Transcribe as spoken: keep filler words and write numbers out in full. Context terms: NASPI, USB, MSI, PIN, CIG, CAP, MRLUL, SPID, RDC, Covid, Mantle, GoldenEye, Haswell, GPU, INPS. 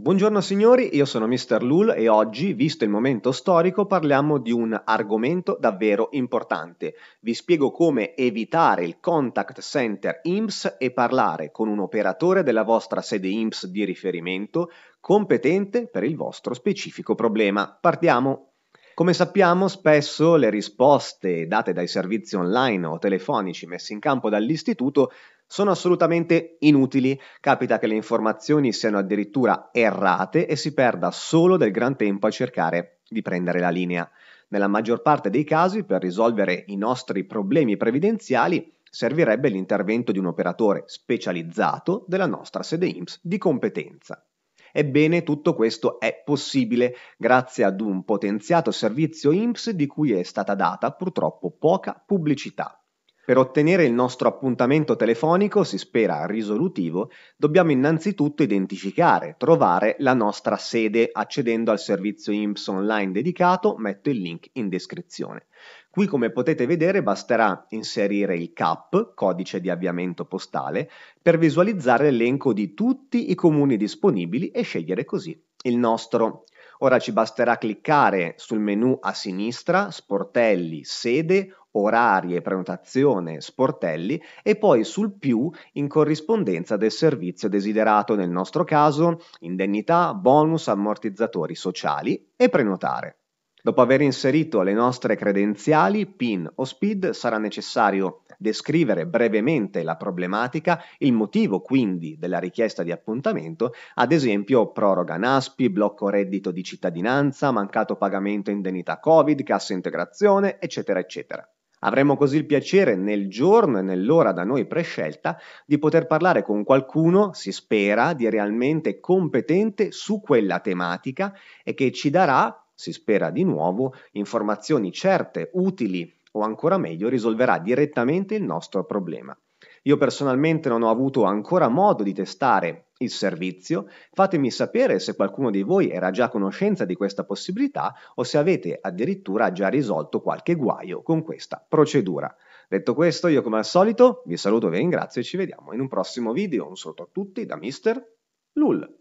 Buongiorno signori, io sono mister Lul e oggi, visto il momento storico, parliamo di un argomento davvero importante. Vi spiego come evitare il contact center I N P S e parlare con un operatore della vostra sede I N P S di riferimento competente per il vostro specifico problema. Partiamo! Come sappiamo, spesso le risposte date dai servizi online o telefonici messi in campo dall'istituto sono assolutamente inutili. Capita che le informazioni siano addirittura errate e si perda solo del gran tempo a cercare di prendere la linea. Nella maggior parte dei casi, per risolvere i nostri problemi previdenziali, servirebbe l'intervento di un operatore specializzato della nostra sede I N P S di competenza. Ebbene, tutto questo è possibile grazie ad un potenziato servizio I N P S di cui è stata data purtroppo poca pubblicità. Per ottenere il nostro appuntamento telefonico, si spera risolutivo, dobbiamo innanzitutto identificare, trovare la nostra sede accedendo al servizio I N P S online dedicato, metto il link in descrizione. Qui, come potete vedere, basterà inserire il C A P, codice di avviamento postale, per visualizzare l'elenco di tutti i comuni disponibili e scegliere così il nostro. Ora ci basterà cliccare sul menu a sinistra, sportelli, sede, orari e prenotazione, sportelli, e poi sul più in corrispondenza del servizio desiderato, nel nostro caso indennità, bonus, ammortizzatori sociali, e prenotare. Dopo aver inserito le nostre credenziali, PIN o SPID, sarà necessario descrivere brevemente la problematica, il motivo quindi della richiesta di appuntamento, ad esempio proroga NASPI, blocco reddito di cittadinanza, mancato pagamento indennità Covid, cassa integrazione, eccetera, eccetera. Avremo così il piacere, nel giorno e nell'ora da noi prescelta, di poter parlare con qualcuno, si spera, di realmente competente su quella tematica e che ci darà, si spera di nuovo, informazioni certe, utili o ancora meglio risolverà direttamente il nostro problema. Io personalmente non ho avuto ancora modo di testare il servizio, fatemi sapere se qualcuno di voi era già a conoscenza di questa possibilità o se avete addirittura già risolto qualche guaio con questa procedura. Detto questo, io come al solito vi saluto, vi ringrazio e ci vediamo in un prossimo video. Un saluto a tutti da mister Lul.